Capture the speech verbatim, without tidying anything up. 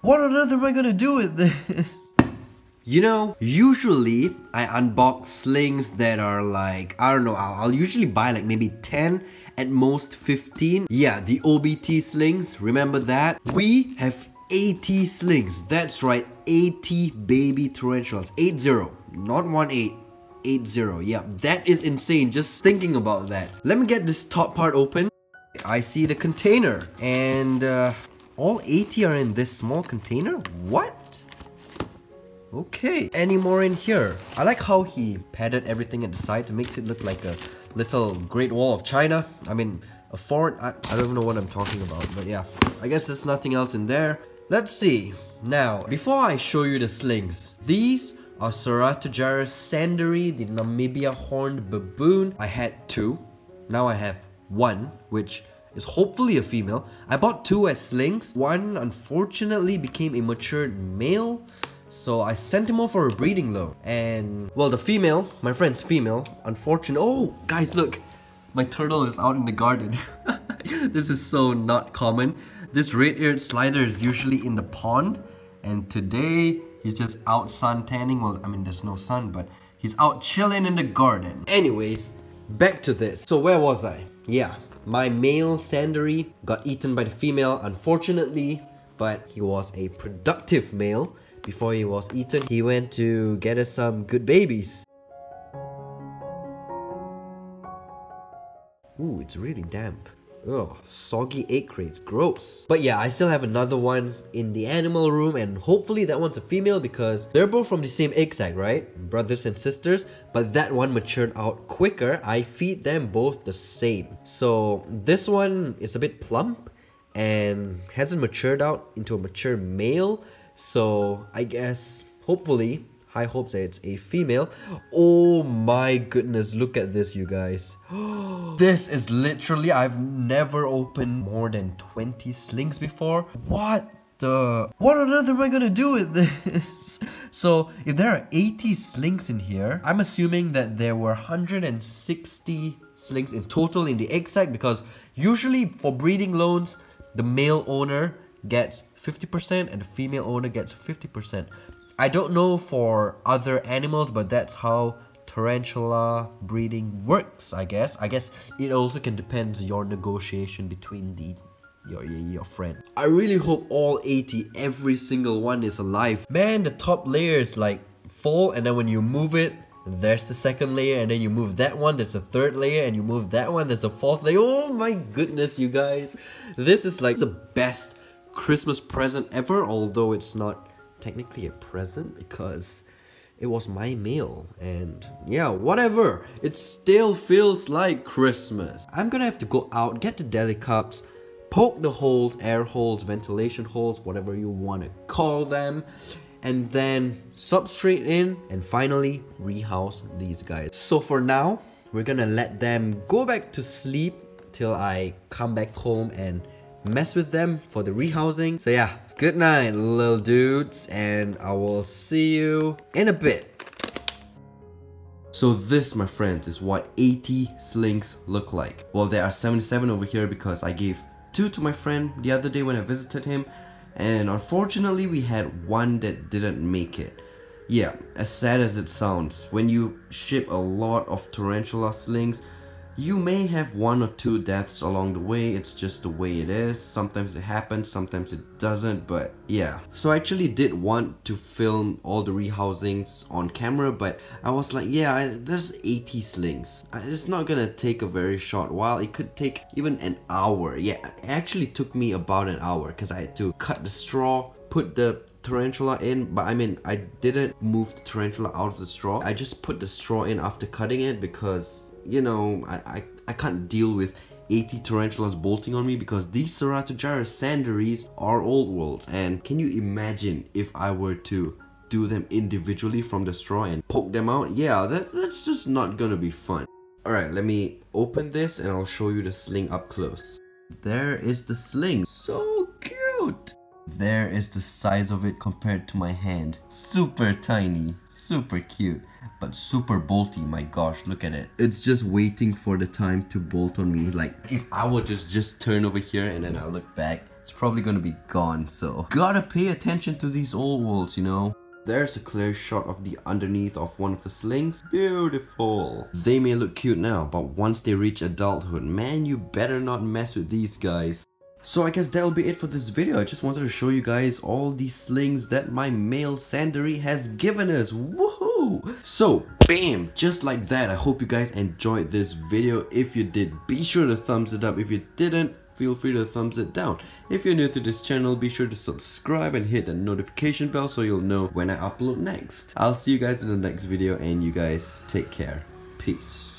What on earth am I gonna do with this? You know, usually I unbox slings that are like, I don't know, I'll, I'll usually buy like maybe ten, at most fifteen. Yeah, the O B T slings, remember that? We have eighty slings, that's right, eighty baby tarantulas, eight zero, not one eight. eight zero, yeah, that is insane just thinking about that. Let me get this top part open. I see the container and uh, all eighty are in this small container. What? Okay, any more in here? I like how he padded everything at the sides. It makes it look like a little Great Wall of China. I mean, a fort. I, I don't know what I'm talking about, but yeah, I guess there's nothing else in there. Let's see. Now, before I show you the slings, these are Ceratogyrus sanderi, the Namibia Horned Baboon. I had two, now I have one, which is hopefully a female. I bought two as slings. One unfortunately became a matured male, so I sent him off for a breeding loan. And well, the female, my friend's female, unfortunately. Oh, guys, look, my turtle is out in the garden. This is so not common. This red-eared slider is usually in the pond, and today he's just out sun tanning. Well, I mean, there's no sun, but he's out chilling in the garden. Anyways, back to this. So where was I? Yeah, my male sanderi got eaten by the female, unfortunately, but he was a productive male. Before he was eaten, he went to get us some good babies. Ooh, it's really damp. Ugh, soggy egg crates, gross. But yeah, I still have another one in the animal room, and hopefully that one's a female because they're both from the same egg sac, right? Brothers and sisters, but that one matured out quicker. I feed them both the same. So this one is a bit plump and hasn't matured out into a mature male. So I guess, hopefully, high hopes that it's a female. Oh my goodness, look at this, you guys. This is literally, I've never opened more than twenty slings before. What the? What on earth am I gonna do with this? So if there are eighty slings in here, I'm assuming that there were one hundred sixty slings in total in the egg sac, because usually for breeding loans, the male owner gets fifty percent and the female owner gets fifty percent. I don't know for other animals, but that's how tarantula breeding works, I guess. I guess it also can depend on your negotiation between the your, your friend. I really hope all eighty, every single one is alive. Man, the top layer is like full, and then when you move it, there's the second layer, and then you move that one, there's a third layer, and you move that one, there's a fourth layer. Oh my goodness, you guys. This is like the best Christmas present ever, although it's not technically a present because it was my mail, and yeah, whatever, it still feels like Christmas. I'm gonna have to go out, get the deli cups, poke the holes, air holes, ventilation holes, whatever you want to call them, and then substrate in and finally rehouse these guys. So for now, we're gonna let them go back to sleep till I come back home and mess with them for the rehousing. So yeah, good night, little dudes, and I will see you in a bit. So this, my friends, is what eighty slings look like. Well, there are seventy-seven over here because I gave two to my friend the other day when I visited him, and unfortunately we had one that didn't make it. Yeah, as sad as it sounds, when you ship a lot of tarantula slings, you may have one or two deaths along the way. It's just the way it is. Sometimes it happens, sometimes it doesn't, but yeah. So I actually did want to film all the rehousings on camera, but I was like, yeah, I, there's eighty slings. I, it's not gonna take a very short while. It could take even an hour. Yeah, it actually took me about an hour because I had to cut the straw, put the tarantula in, but I mean, I didn't move the tarantula out of the straw. I just put the straw in after cutting it because, you know, I, I, I can't deal with eighty tarantulas bolting on me, because these Ceratogyrus sanderis are old worlds, and can you imagine if I were to do them individually from the straw and poke them out? Yeah, that, that's just not gonna be fun. Alright, let me open this and I'll show you the sling up close. There is the sling. So cute! There is the size of it compared to my hand. Super tiny, super cute, but super bolty. My gosh, look at it. It's just waiting for the time to bolt on me. Like, if I would just just turn over here and then I look back, it's probably gonna be gone, so gotta pay attention to these old wolves, you know. There's a clear shot of the underneath of one of the slings. Beautiful. They may look cute now, but once they reach adulthood, man, you better not mess with these guys. So I guess that'll be it for this video. I just wanted to show you guys all these slings that my male sanderi has given us. Woohoo! So, bam! Just like that. I hope you guys enjoyed this video. If you did, be sure to thumbs it up. If you didn't, feel free to thumbs it down. If you're new to this channel, be sure to subscribe and hit the notification bell so you'll know when I upload next. I'll see you guys in the next video, and you guys take care. Peace.